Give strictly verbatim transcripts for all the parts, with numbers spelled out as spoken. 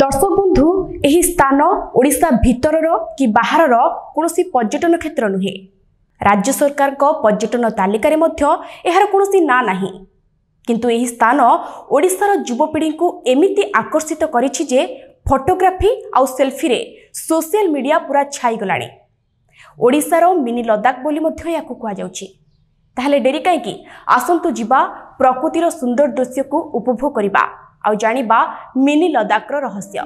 दर्शक बंधु एही स्थान ओडिशा भितरर कि बाहरर कोनोसी पर्यटन क्षेत्र नुहे। राज्य सरकार को पर्यटन तालिकार मध्य एहार कोनोसी ना नाही, किंतु एही स्थान ओडिशार युवपीढ़ी को एमिति आकर्षित करिछि जे फोटोग्राफी आउ सेल्फी रे सोशल मीडिया पूरा छाई गलाणी। ओडिशार मिनी लद्दाख बोली मध्य याकु कहा जाउछि। ताहले डेरी काहेकि आसंतु जीवा प्रकृतिर सुंदर दृश्य को उपभोग करिबा आउ जानिबा मिनी लद्दाखर रहस्य।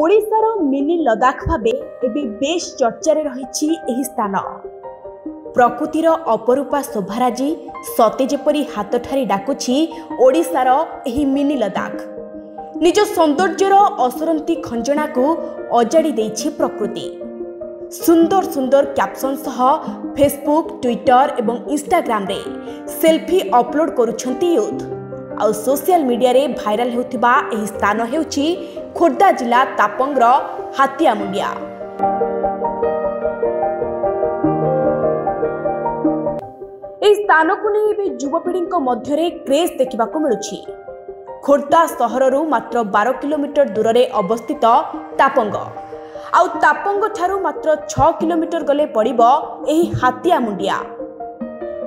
ओडिशार मिनी लद्दाख भावे एबे बेश चर्चारे रहिछि एही स्थान। प्रकृतिर अपरूपा शोभाराजी सते जेपरि हातठारी डाकुछि ओडिशार एही मिनी लद्दाख। निज सौंदर्यर असरंती खंजणा को अजाड़ी देछि प्रकृति। सुंदर सुंदर कैप्शन सह फेसबुक, ट्विटर एवं इंस्टाग्राम रे सेल्फी अपलोड करुछंती यूथ। आउ सोशल मीडिया रे भाइराल होथिबा एही स्थान हेउछि खोर्धा जिला तापंगर हातिया मुंडिया। एही स्थान को नै एबे युवपीढ़ीक मध्य रे क्रेज देखिबा को मिलुछि। खोर्धा सहररु मात्र बारह किलोमीटर दूर रे अवस्थित तापंग आउ तापंग ठारू मात्र छह किलोमीटर गले पड़िबो एही हातिया मुंडिया।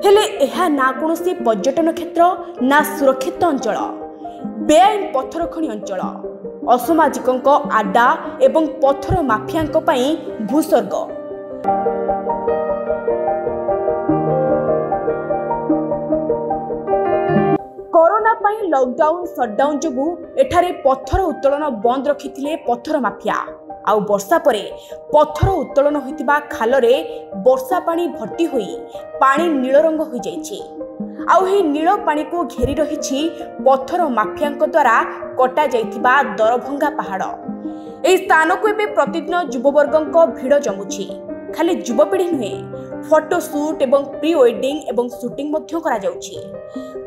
हेले एहा ना कोनोसी पर्यटन क्षेत्र ना सुरक्षित अंचल, बेआईन पत्थर खणी अंचल, असामाजिकंक आड्डा एवं पत्थर माफियांक पई भूस्वर्ग। कोरोना पई लॉकडाउन शटडाउन जोगु एठारे पत्थर उत्तोलन बंद रखिथिले पत्थर माफिया। आउ वर्षा परे पत्थर उत्तोलन होइतिबा खालरे वर्षा पानी भर्ती होई पानी नील रंग होई जाइछि। आउ हे नील पानी को घेरी रहिछि पत्थर माफियांक द्वारा कटा जाइतिबा दरभंगा पहाड़। एई स्थान को एबे प्रतिदिन युववर्गंक भीड़ जमुछि। खाली युवपीढ़ी नुहे, फोटो शूट एवं प्री वेडिंग एवं शूटिंग मध्य करा जाउछि।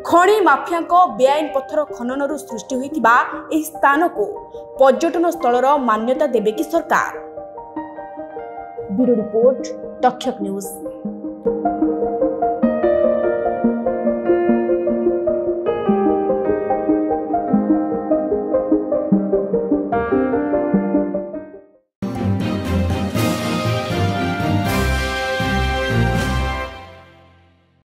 खणी माफियांक बेआईन पत्थर खननरु सृष्टि होइतिबा एही स्थान को पर्यटन स्थलर मान्यता देबे कि सरकार? Bureau report, Takshak news.